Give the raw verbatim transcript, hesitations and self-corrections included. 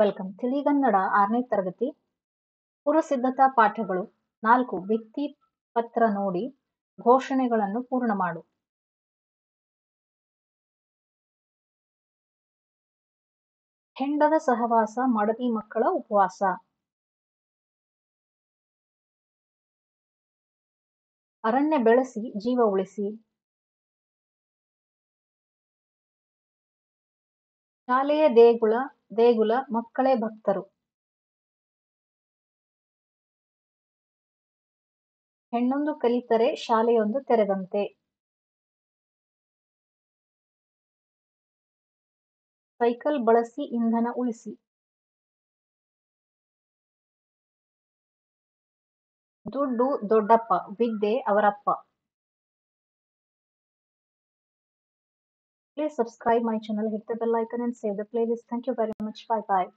Welcome ತಿಳಿಗನ್ನಡ ಆರನೇ ತರಗತಿ ಪೂರ್ವಸಿದ್ಧತಾ ಪಾಠಗಳು ನಾಲ್ಕು ವ್ಯಕ್ತಿ ಪತ್ರ ನೋಡಿ ಘೋಷಣೆಗಳನ್ನು ಪೂರ್ಣ ಮಾಡು. ಹೆಂಡದ ಸಹವಾಸ, ಮಡದಿ ಮಕ್ಕಳ ಉಪವಾಸ. ಅರಣ್ಯ ಬೆಳೆಸಿ ಜೀವ ಉಳಿಸಿ. ಶಾಲೆಯ ದೇಗುಲ ದೇಗುಲ ಮಕ್ಕಳೇ ಭಕ್ತರು. ಹೆಣ್ಣೊಂದು ಕಲಿತರೆ ಶಾಲೆಯೊಂದು ತೆರೆದಂತೆ. ಸೈಕಲ್ ಬಳಸಿ ಇಂಧನ ಉಳಿಸಿ. ದುಡ್ಡು ದೊಡ್ಡಪ್ಪ, ವಿದ್ಯೆ ಅವರಪ್ಪ. Please subscribe my channel, hit the bell icon and save the playlist. Thank you very much. Bye bye.